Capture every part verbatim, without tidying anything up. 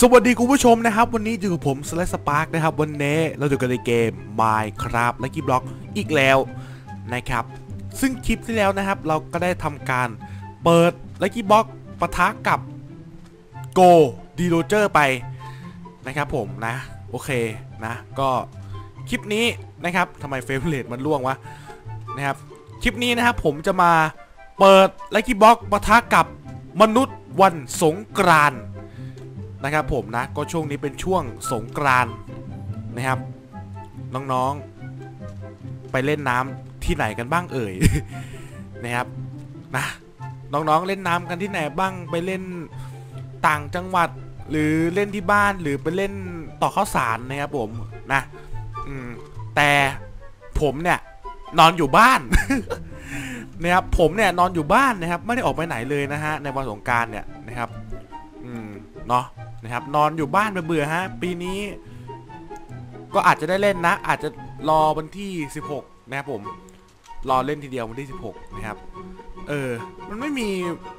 สวัสดีคุณผู้ชมนะครับวันนี้อยู่กับผมสไลด์สปาร์กนะครับวันนี้เราอยู่กันในเกม Minecraft และกิบล็อกอีกแล้วนะครับซึ่งคลิปที่แล้วนะครับเราก็ได้ทำการเปิดและกิบล็อกปะทะกับโกดีโรเจอร์ไปนะครับผมนะโอเคนะก็คลิปนี้นะครับทำไมเฟรมเรทมันล่วงวะนะครับคลิปนี้นะครับผมจะมาเปิดและกิบล็อกปะทะกับมนุษย์วันสงกรานต์นะครับผมนะก็ช่วงนี้เป็นช่วงสงกรานต์นะครับน้องๆไปเล่นน้ำที่ไหนกันบ้างเอ่ย นะครับนะน้องๆเล่นน้ำกันที่ไหนบ้างไปเล่นต่างจังหวัดหรือเล่นที่บ้านหรือไปเล่นต่อข้าวสารนะครับผมนะอืมแต่ผมเนี่ยนอนอยู่บ้าน นะครับผมเนี่ยนอนอยู่บ้านนะครับไม่ได้ออกไปไหนเลยนะฮะในวันสงกรานต์เนี่ยนะครับอืมเนาะนะครับนอนอยู่บ้านเบื่อฮะปีนี้ก็อาจจะได้เล่นนะอาจจะรอวันที่สิบหกนะครับผมรอเล่นทีเดียววันที่สิบหกนะครับเออมันไม่มี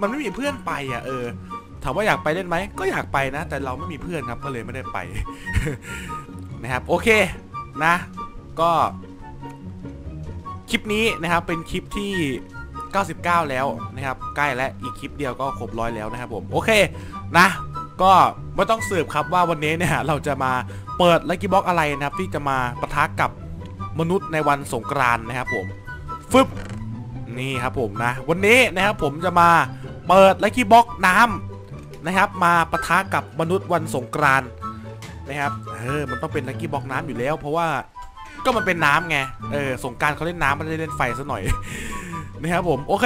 มันไม่มีเพื่อนไปอ่ะเออถามว่าอยากไปเล่นไหมก็อยากไปนะแต่เราไม่มีเพื่อนครับก็เลยไม่ได้ไป นะครับโอเคนะก็คลิปนี้นะครับเป็นคลิปที่เก้าสิบเก้าแล้วนะครับใกล้และอีกคลิปเดียวก็ครบร้อยแล้วนะครับผมโอเคนะก็ไม่ต้องสืบครับว่าวันนี้เนี่ยเราจะมาเปิดลัคกี้บ็อกซ์อะไรนะครับที่จะมาปะทะกับมนุษย์ในวันสงกรานต์นะครับผมฟึบนี่ครับผมนะวันนี้นะครับผมจะมาเปิดลัคกี้บ็อกซ์น้ำนะครับมาปะทะกับมนุษย์วันสงกรานต์นะครับเออมันต้องเป็นลัคกี้บ็อกซ์น้ำอยู่แล้วเพราะว่าก็มันเป็นน้ำไงเออสงกรานต์เขาเล่นน้ำไม่ได้เล่นไฟซะหน่อย นะครับผมโอเค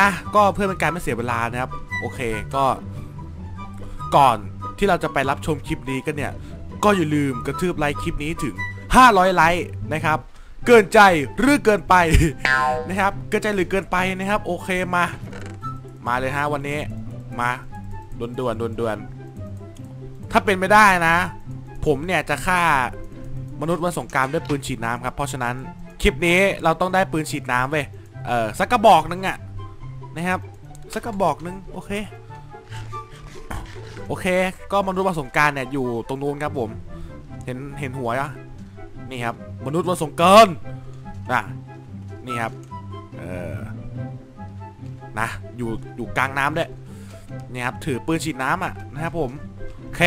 นะก็เพื่อเป็นการไม่เสียเวลานะครับโอเคก็ก่อนที่เราจะไปรับชมคลิปนี้กันเนี่ยก็อย่าลืมกระทืบไลค์คลิปนี้ถึงห้าร้อยไลค์นะครับเกินใจหรือเกินไปนะครับเกินใจหรือเกินไปนะครับโอเคมามาเลยฮะวันนี้มาด่วนด่วนด่วนด่วนถ้าเป็นไม่ได้นะผมเนี่ยจะฆ่ามนุษย์วันสงกรานต์ด้วยปืนฉีดน้ำครับเพราะฉะนั้นคลิปนี้เราต้องได้ปืนฉีดน้ำเว้ยเออสักกระบอกนึงอะนะครับสักกระบอกนึงโอเคโอเคก็มนุษย์วันสงกรานต์เนี่ยอยู่ตรงนู้นครับผมเห็นเห็นหัวนะนี่ครับมนุษย์วันสงกรานต์นะนี่ครับเออนะอยู่อยู่กลางน้ำด้วยนี่ครับถือปืนฉีดน้ำอ่ะนะครับผมโอเค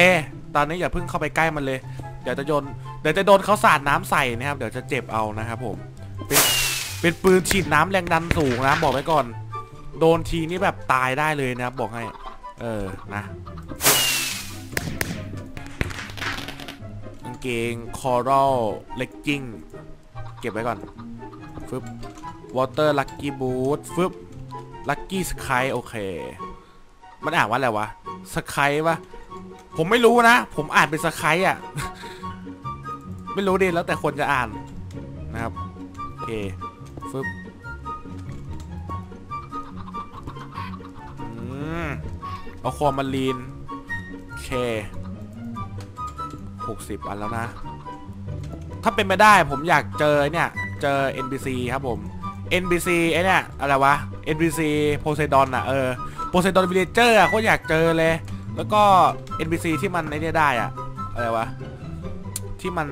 ตอนนี้อย่าเพิ่งเข้าไปใกล้มันเลยเดี๋ยวจะโยนเดี๋ยวจะโดนเขาสาดน้ำใส่นะครับเดี๋ยวจะเจ็บเอานะครับผมเป็นเป็นปืนฉีดน้ำแรงดันสูงนะบอกไว้ก่อนโดนทีนี้แบบตายได้เลยนะครับบอกให้เออนะกางเกงคอรัลเลกกิ้งเก็บไว้ก่อนฟึบวอเตอร์ลักกี้บูทฟึบลักกี้สกายโอเคมันอ่านว่าอะไรวะสกายวะผมไม่รู้นะผมอ่านเป็นสกายอ่ะ ไม่รู้ดิแล้วแต่คนจะอ่านนะครับโอเคฟึบเอาคอมาลีนโอเคหกสิบอันแล้วนะถ้าเป็นไม่ได้ผมอยากเจอเนี่ยเจอ เอ็น พี ซี ครับผม เอ็น พี ซี ไอ้เนี่ยอะไรวะ เอ็น พี ซี โพไซดอนอะเออโพไซดอนวิลเลเจอร์อะก็อยากเจอเลยแล้วก็ เอ็น พี ซี ที่มันไอ้เนี่ยได้อะอะไรวะที่มัน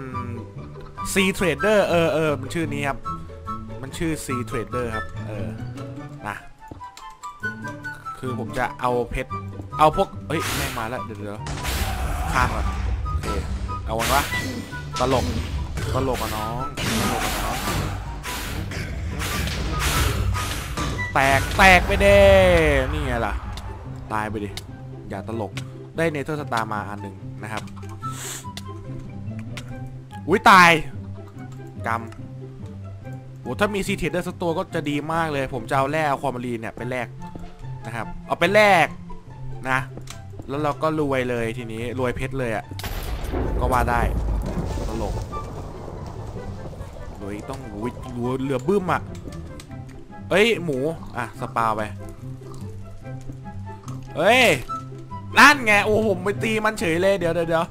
C Trader เออเออมันชื่อนี้ครับมันชื่อ C Trader ครับเออนะคือผมจะเอาเพชรเอาพวกเฮ้ยแม่งมาแล้วเดี๋ยวๆข้ามก่อนโอเคเอาวันวะตลกตลกอะน้องตลกอะน้องแตกแตกไปเด้นี่ไงล่ะตายไปดิอย่าตลกได้เนเธอร์สตาร์มาอันหนึ่งนะครับอุ้ยตายกำโหถ้ามีซีเทเดอร์สักตัวก็จะดีมากเลยผมจะเอาแร่เอาควอมารีนเนี่ยไปแลกนะครับเอาไปแลกนะแล้วเราก็รวยเลยทีนี้รวยเพชรเลยอ่ะก็ว่าได้ตลกโดยต้องวิดรัวเรือบึ้มอ่ะเอ้ยหมูอ่ะสปาไปเอ้ยนั่นไงโอ้ผมไปตีมันเฉยเลยเดี๋ยวเดี๋ยว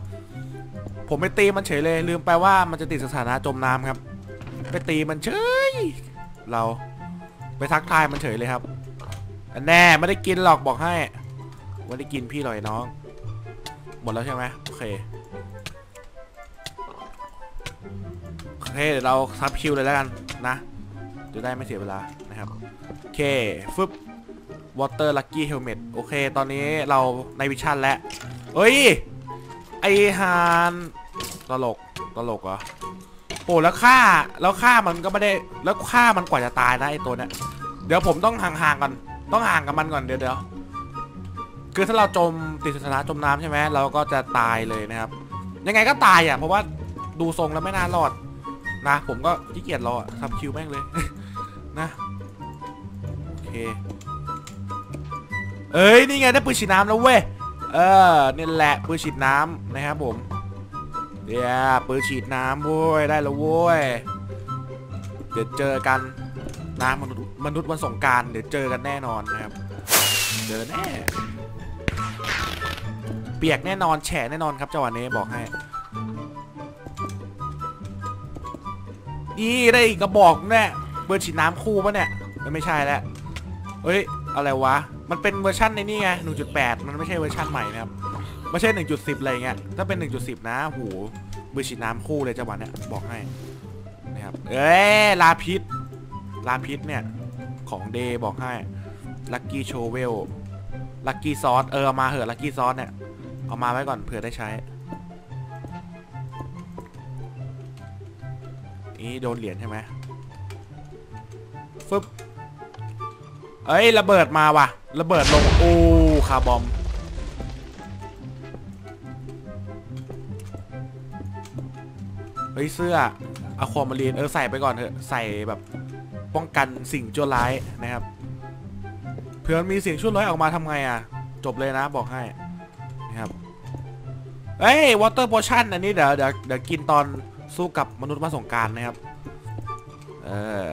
ผมไปตีมันเฉยเลยลืมไปว่ามันจะติดสถานะจมน้ำครับไปตีมันเฉยเราไปทักทายมันเฉยเลยครับแน่ไม่ได้กินหรอกบอกให้ไม่ได้กินพี่หน่อยน้อง หมดแล้วใช่ไหมโอเคโอเคเดี๋ยวเราทับคิวเลยแล้วกันนะจะได้ไม่เสียเวลานะครับโอเคฟึบ water lucky helmet โอเคตอนนี้เราในวิชั่นแล้วเอ้ยไอฮานตลกตลกเหรอโอ้แล้วฆ่าแล้วฆ่ามันก็ไม่ได้แล้วฆ่ามันกว่าจะตายนะไอตัวเนี้ยเดี๋ยวผมต้องห่างๆกันต้องห่างกับมันก่อนเดี๋ยวเดี๋ยวคือถ้าเราจมติดสถานะจมน้ำใช่ไหมเราก็จะตายเลยนะครับยังไงก็ตายอ่ะเพราะว่าดูทรงแล้วไม่น่ารอดนะผมก็ขี้เกียจรอทับคิวแม่งเลยนะโอเคเอ้ยนี่ไงได้ปืนฉีดน้ำแล้วเว้ยเออนี่แหละปืนฉีดน้ำนะครับผมเดี๋ยวปืนฉีดน้ำเว้ยได้แล้วเว้ยเดี๋ยวเจอกันนะมนุษย์มนุษย์วันสงกรานต์เดี๋ยวเจอกันแน่นอนนะครับเจอแน่เปียกแน่นอนแฉะแน่นอนครับเจ้าวันนี้บอกให้นี่ได้อีกกระบอกแน่เบอร์ฉีดน้ำคู่ปะเนี่ยมันไม่ใช่แล้วเฮ้ยอะไรวะมันเป็นเวอร์ชันในนี่ไง หนึ่งจุดแปด มันไม่ใช่เวอร์ชันใหม่นะครับไม่ใช่ หนึ่งจุดสิบ อะไรเงี้ยถ้าเป็น หนึ่งจุดสิบ นะโหเบอร์ฉีดน้ำคู่เลยเจ้าวันเนี่ยบอกให้นะครับเอ้ยลาพิษลาพิษเนี่ยของเดย์บอกให้ลัคกี้โชเวลลัคกี้ซอสเออมาเหอะลัคกี้ซอสเนี่ยเอามาไว้ก่อนเผื่อได้ใช้นี่โดนเหรียญใช่ไหมฟึบเอ้ยระเบิดมาว่ะระเบิดลงโอ้คาร์บอมเฮ้ยเสื้ออะความารีนเออใส่ไปก่อนเถอะใส่แบบป้องกันสิ่งชั่วร้ายนะครับเผื่อมีเสียงชั่วร้ายออกมาทำไงอ่ะจบเลยนะบอกให้นะครับเอ้ยวอเตอร์พอชั่นอันนี้เดี๋ยวเดี๋ยวเดี๋ยวกินตอนสู้กับมนุษย์มาสงการนะครับเออ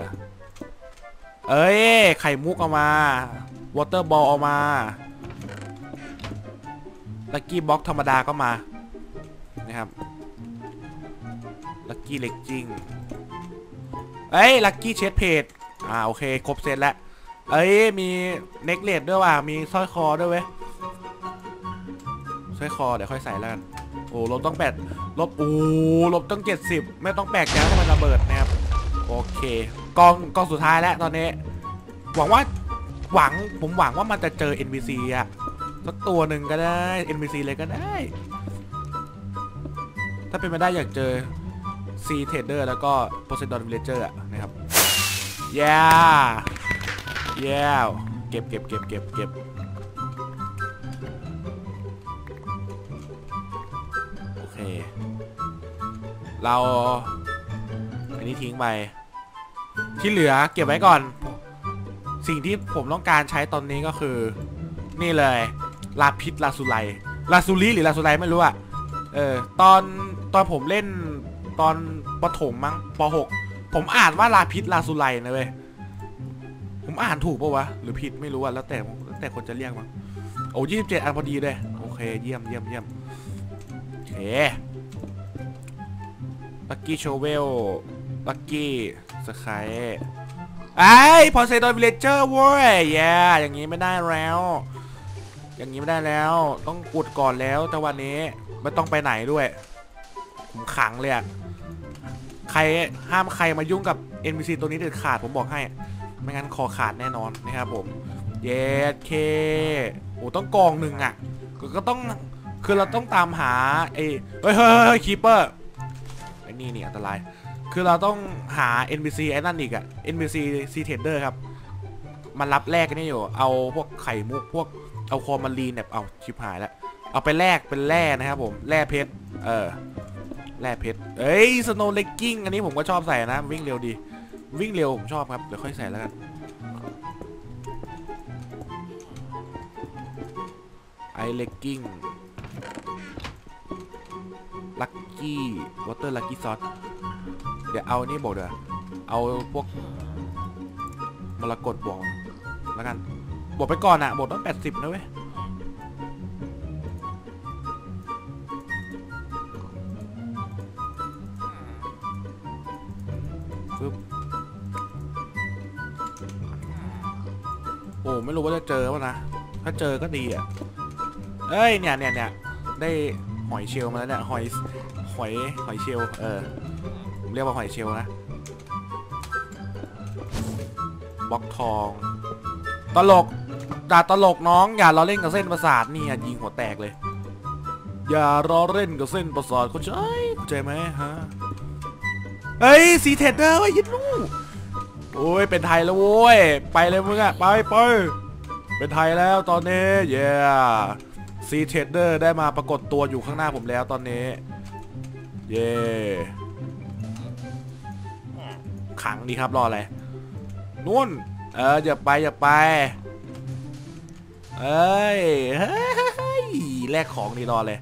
เอ้ยไข่มุกเอามาวอเตอร์บอลเอามาลักกี้บ็อกธรรมดาก็มานะครับลักกี้เล็กจริงเอ้ยลักกี้เชดเพจอ่าโอเคครบเซตแล้วเอ้ยมีเน็กเลสด้วยว่ะมีสร้อยคอด้วยเว้ยสร้อยคอเดี๋ยวค่อยใส่แล้วกันโอ้ลบต้องแปดลบโอ้ลบต้องเจ็ดสิบไม่ต้องแปลกใจว่ามันระเบิดนะครับโอเคกองกองสุดท้ายแล้วตอนนี้หวังว่าหวังผมหวังว่ามันจะเจอ เอ็น พี ซี อ่ะสักตัวหนึ่งก็ได้ เอ็น พี ซี เลยก็ได้ถ้าเป็นไปได้อยากเจอ C Trader แล้วก็ Poseidon Villager อ่ะนะครับแย่แย่เก็บเก็บเก็บเก็บเก็บโอเคเราอันนี้ทิ้งไปที่เหลือเก็บไว้ก่อนสิ่งที่ผมต้องการใช้ตอนนี้ก็คือนี่เลยลาพิษลาซูไลลาซูลีหรือลาซูไลไม่รู้อะเออตอนตอนผมเล่นตอนปฐมมั้งป หก ผมอ่านว่าลาพิษลาซูไลนะเว้ยผมอ่านถูกปะวะหรือผิดไม่รู้อะแล้วแต่แล้วแต่คนจะเรียกมั้งโอ้ยี่สิบเจ็ดอันพอดีเลยโอเคเยี่ยมเยี่ยมเยี่ยมโอเคลักกี้โชเวลลักกี้สกายไอ้พอเซดอนวิลเลจเจอร์เว้ยแย่อย่างนี้ไม่ได้แล้วอย่างนี้ไม่ได้แล้วต้องอุดก่อนแล้วแต่วันนี้ไม่ต้องไปไหนด้วยผมขังเลยอะใครห้ามใครมายุ่งกับ เอ็น พี ซี ตัวนี้เด็ดขาดผมบอกให้ไม่งั้นคอขาดแน่นอนนะครับผมเย็ดเคโอ้ต้องกองหนึ่งอ่ะก็ต้องคือเราต้องตามหาไอ้เฮ้ยเฮ้ยเฮ้ยคีเปอร์ไอ้นี่นี่อันตรายคือเราต้องหา เอ็น พี ซี ไอ้นั่นอีกอ่ะ เอ็น พี ซี C Trader ครับมันรับแลกกันนี่อยู่เอาพวกไข่มุกพวกเอาคอมารีนแบบเอาชิบหายแล้วเอาไปแลกเป็นแร่นะครับผมแร่เพชรเออแร่เพชรเอ้ยสโนว์เลกกิ้งอันนี้ผมก็ชอบใส่นะวิ่งเร็วดีวิ่งเร็วผมชอบครับเดี๋ยวค่อยใส่แล้วกันไอเลกกิ้งลักกี้วอเตอร์ลักกี้ซอสเดี๋ยวเอานี่บอกเดี๋ยวเอาพวกมรกตบวกแล้วกันบวกไปก่อนอ่ะบวกต้องแปดสิบนะเว้ยโอ้ไม่รู้ว่าจะเจอป่ะนะถ้าเจอก็ดีอ่ะเอ้ยเนี่ยเนี่ยเนี่ย ได้หอยเชลล์มาแล้วเนี่ยหอยหอยหอยเชลล์เออผมเรียกว่าหอยเชลล์นะบล็อกทองตลกด่าตลกน้องอย่าล้อเล่นกับเส้นประสาทนี่ยิงหัวแตกเลยอย่าล้อเล่นกับเส้นประสาทเข้าใจเข้าใจไหมฮะเฮ้ยสีเทดเดอร์ไอ้ยิดลูกโอ้ยเป็นไทยแล้วโว้ยไปเลยมึงอะไปไปเป็นไทยแล้วตอนนี้เย่ซีเทดเดอร์ได้มาปรากฏตัวอยู่ข้างหน้าผมแล้วตอนนี้เย่ขังดีครับรออะไรนุ่นเอออย่าไปอย่าไปเอ้ยแลกของนี่รอเลย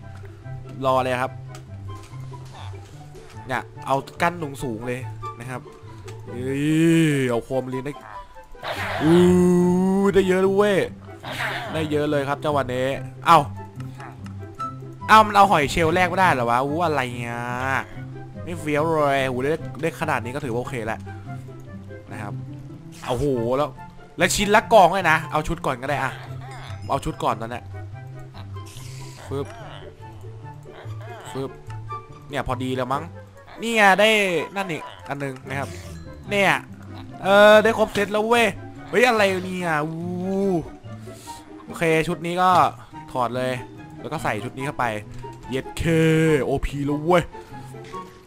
รอเลยครับเนี่ยเอากั้นลงสูงเลยนะครับเอ้ยเอาความลีนได้อู้ได้เยอะด้วยได้เยอะเลยครับเจ้าวันนี้เอ้าเอ้ามันเอาหอยเชลล์แรกไม่ได้หรอวะอู้อะไรเงี้ยไม่เฟี้ยวเลยหูได้ได้ขนาดนี้ก็ถือว่าโอเคแหละนะครับเอาโหแล้วและชิ้นละกองเลยนะเอาชุดก่อนก็ได้อะเอาชุดก่อนตอนนี้ฟึบฟึบเนี่ยพอดีแล้วมั้งนี่ไงได้นั่นอีกอันนึงนะครับเนี่ยเออได้ครบเซตแล้วเว้ยเฮ้ยอะไรเนี่ยอู้โอเคชุดนี้ก็ถอดเลยแล้วก็ใส่ชุดนี้เข้าไปเย็ดเคโอพีแล้วเว้ย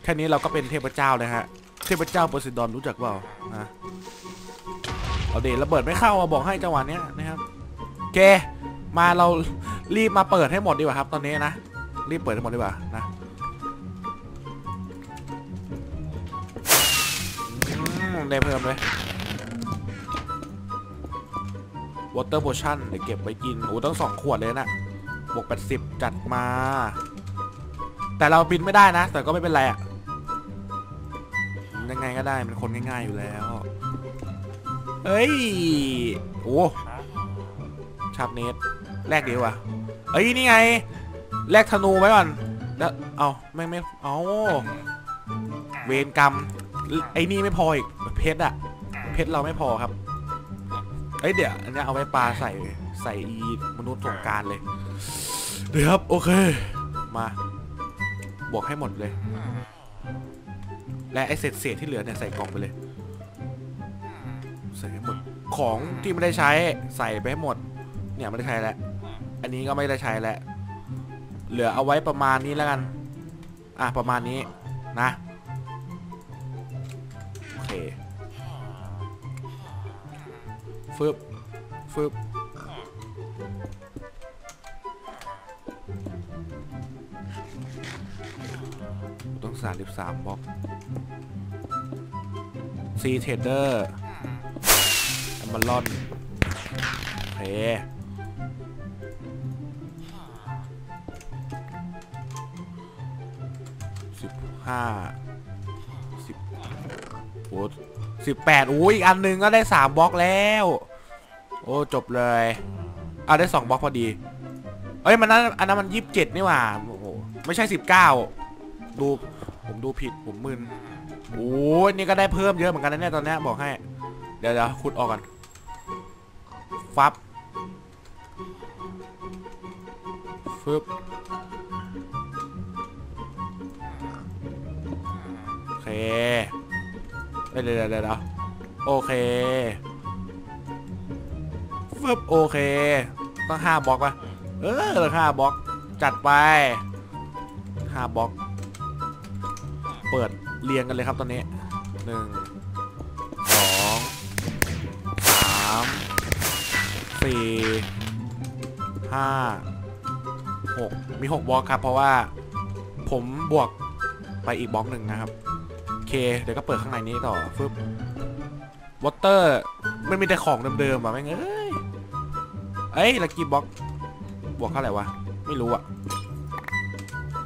แค่นี้เราก็เป็นเทพเจ้าเลยฮะเทพเจ้าโพไซดอนรู้จักเปล่านะเอาเดชระเบิดไม่เข้ามาบอกให้จังหวะเนี้ยนะครับแกมาเรารีบมาเปิดให้หมดดีกว่าครับตอนนี้นะรีบเปิดให้หมดดีกว่านะได้เพิ่มเลยวอเตอร์โพชั่นเดี๋ยวเก็บไว้กินโอ้ต้องสองขวดเลยนะบวกแปดสิบจัดมาแต่เราบินไม่ได้นะแต่ก็ไม่เป็นไรอะยังไงก็ได้มันคนง่ายๆอยู่แล้วเฮ้ยโอ้ชาบเนสแรกเดียวอะเอ้ยนี่ไงแรกธนูไว้ก่อนแล้วเอาไม่ไม่เอาเวรกรรมไอ้นี่ไม่พออีกเพชรอะเพชรเราไม่พอครับไอ้เดี๋ยวอันนี้เอาไว้ปลาใส่ใส่อีมนุษย์สงกรานต์เลยเดี๋ยวครับโอเคมาบวกให้หมดเลยและไอ้เศษเศษที่เหลือเนี่ยใส่กล่องไปเลยใส่ให้หมดของที่ไม่ได้ใช้ใส่ไปให้หมดเนี่ยไม่ได้ใช้แล้วอันนี้ก็ไม่ได้ใช้แล้วเหลือเอาไว้ประมาณนี้แล้วกันอ่ะประมาณนี้นะโอเคฟึบฟึบต้องสามสิบสามบล็อกซีเทเดอร์มันล่อนโอเคสิบห้าสิบโอ้สิบแปดอุ้ยอีกอันหนึ่งก็ได้สามบล็อกแล้วโอ้จบเลยอ่ะได้สองบล็อกพอดีเอ้ยมันนั้นอันนั้นมันยี่สิบเจ็ดนี่หว่าโอ้โหไม่ใช่สิบเก้าดูผมดูผิดผมมึนโอ้ยนี่ก็ได้เพิ่มเยอะเหมือนกันนะเนี่ยตอนนี้บอกให้เดี๋ยวเดี๋ยวขุดออกกันฟับฟึบโอเคเดี๋ยวเดี๋ยวเดี๋ยวโอเคฟึบโอเคต้องห้าบล็อกป่ะเออห้าบล็อกจัดไปห้าบล็อกเปิดเรียงกันเลยครับตอนนี้หนึ่งสองสามสี่ห้าหกมีหกบล็อกครับเพราะว่าผมบวกไปอีกบล็อกหนึ่งนะครับโอเคเดี๋ยวก็เปิดข้างในนี้ต่อฟึบวอเตอร์มันมีแต่ของเดิมๆอะแม่งเอ้ยเอ้ยลักกี้บล็อกบวกเท่าไหร่วะไม่รู้อะ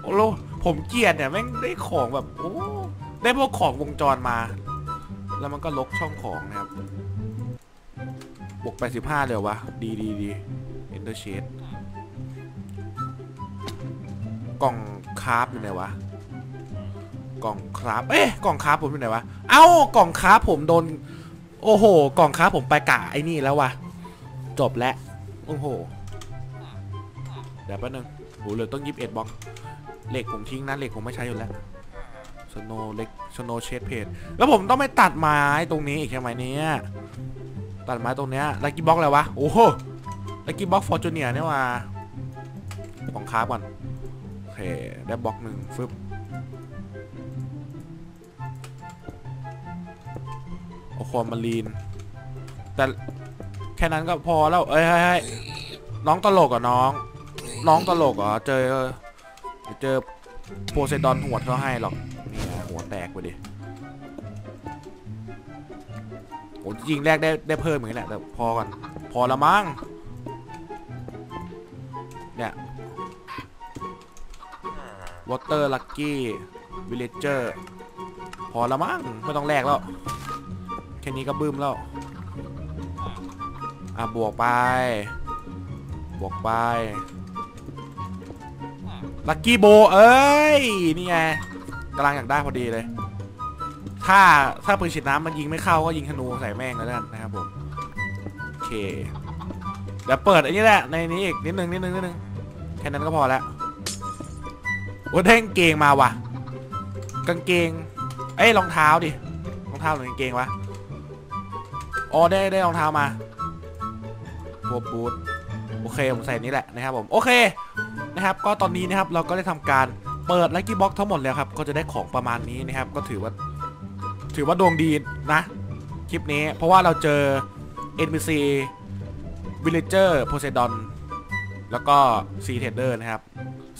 โอ้โหผมเกลียดเนี่ยแม่งได้ของแบบโอ้ได้พวกของวงจรมาแล้วมันก็ลบช่องของนะครับบวกไปสิบห้าเลยวะดีดีดีเอนเตอร์เชดกล่องคราฟอยู่ไหนวะกล่องคราฟเอ๊ะกล่องคราฟผมอยู่ไหนวะเอ้ากล่องคราฟผมโดนโอ้โหกล่องคราฟผมไปกะไอ้นี่แล้ววะจบแล้วโอ้โหเดี๋ยวแป๊บนึง หเหลือต้องยี่สิบเอ็ดบล็อกเหล็กผมทิ้งนะเหล็กผมไม่ใช้อยู่แล้วสโนเล็กสโนเชดเพจแล้วผมต้องไปตัดไม้ตรงนี้อีกใช่ไหมเนี่ยตัดไม้ตรงเนี้ยลักกี้บล็อกแล้ววะโอ้โหลักกี้บล็อกฟอร์จูเนียเนี่ยว่ะของคาร์บก่อนโอเคได้บล็อกหนึ่งฟึบโอ้โหมารีนแต่แค่นั้นก็พอแล้วเอ้ยน้องตลกอ่ะน้องน้องตลกอ่ะเจอเจอโพไซดอนหัวเขาให้หรอกนี่หัวแตกไปดิโอ้จริงแรกได้ได้เพิ่มเหมือนกันแหละแต่พอก่อนพอละมั้งเนี่ยวอเตอร์ลักกี้วิลเลจเจอร์พอละมั้งไม่ต้องแลกแล้วแค่นี้ก็บึ้มแล้วอ่ะบวกไปบวกไปลักกี้โบเอ้ยนี่ไงกำลังอยากได้พอดีเลยถ้าถ้าปืนฉีดน้ำมันยิงไม่เข้าก็ยิงธนูใส่แม่งแล้วกันนะครับผมโอเคเดี๋ยวเปิดอันนี้แหละในนี้อีกนิดนึงนิดนึงนิดนึงแค่นั้นก็พอแล้วโอ้ยได้กางเกงมาว่ะกางเกงเอ้ยรองเท้าดิรองเท้าหรือกางเกงวะอ๋อได้ได้รองเท้ามาพวกบูทโอเคผมใส่นี้แหละนะครับผมโอเคนะครับก็ตอนนี้นะครับเราก็ได้ทำการเปิดลัคกี้บ็อกซ์ทั้งหมดแล้วครับก็จะได้ของประมาณนี้นะครับก็ถือว่าถือว่าดวงดีนะคลิปนี้เพราะว่าเราเจอ เอ็น พี ซี Villager Poseidon แล้วก็ Sea Trader นะครับ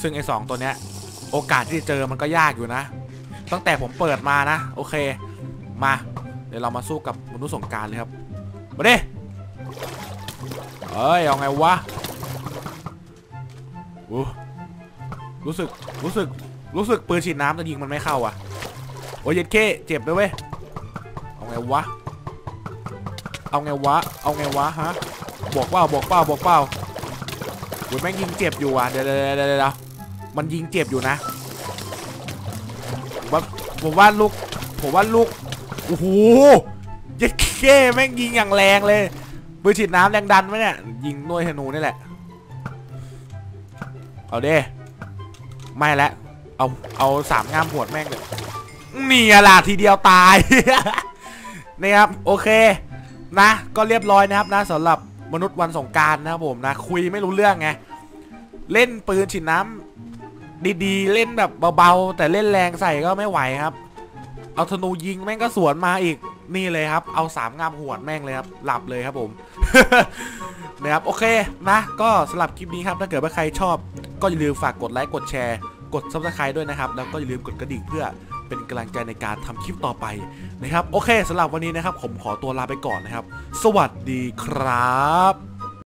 ซึ่งไอ้สองตัวเนี้ยโอกาสที่จะเจอมันก็ยากอยู่นะตั้งแต่ผมเปิดมานะโอเคมาเดี๋ยวเรามาสู้กับมนุษย์สงครามเลยครับมาดิเอ้ยเอาไงวะรู้สึกรู้สึกรู้สึกปืนฉีดน้ำจะยิงมันไม่เข้าอ่ะโอ้ยเย็ดเค้เจ็บด้วยเว้ยเอาไงวะเอาไงวะเอาไงวะฮะบวกเป้าบวกเป้าบวกเป้าโอ้ยแม่งยิงเจ็บอยู่อ่ะเดี๋ยวเดี๋ยวเดี๋ยวมันยิงเจ็บอยู่นะผมว่าผมว่าลูกผมว่าลูกโอ้โหเย็ดเค้แม่งยิงอย่างแรงเลยปืนฉีดน้ำแรงดันไหมเนี่ยยิงด้วยธนูนี่แหละเอาเด้ไม่แล้วเอาเอาสามงามหัวแม่งเลยนี่ล่ะทีเดียวตาย นะครับโอเคนะก็เรียบร้อยนะครับนะสำหรับมนุษย์วันสงกรานต์นะครับผมนะคุยไม่รู้เรื่องไงเล่นปืนฉีดน้ำดีๆเล่นแบบเบาๆแต่เล่นแรงใส่ก็ไม่ไหวครับเอาธนูยิงแม่งก็สวนมาอีกนี่เลยครับเอาสามงามหัวแม่งเลยครับหลับเลยครับผม นะครับโอเคนะก็สำหรับคลิปนี้ครับถ้าเกิดว่าใครชอบก็อย่าลืมฝากกดไลค์กดแชร์กด ซับสไครบ์ ด้วยนะครับแล้วก็อย่าลืมกดกระดิ่งเพื่อเป็นกำลังใจในการทำคลิปต่อไปนะครับโอเคสำหรับวันนี้นะครับผมขอตัวลาไปก่อนนะครับสวัสดีครับ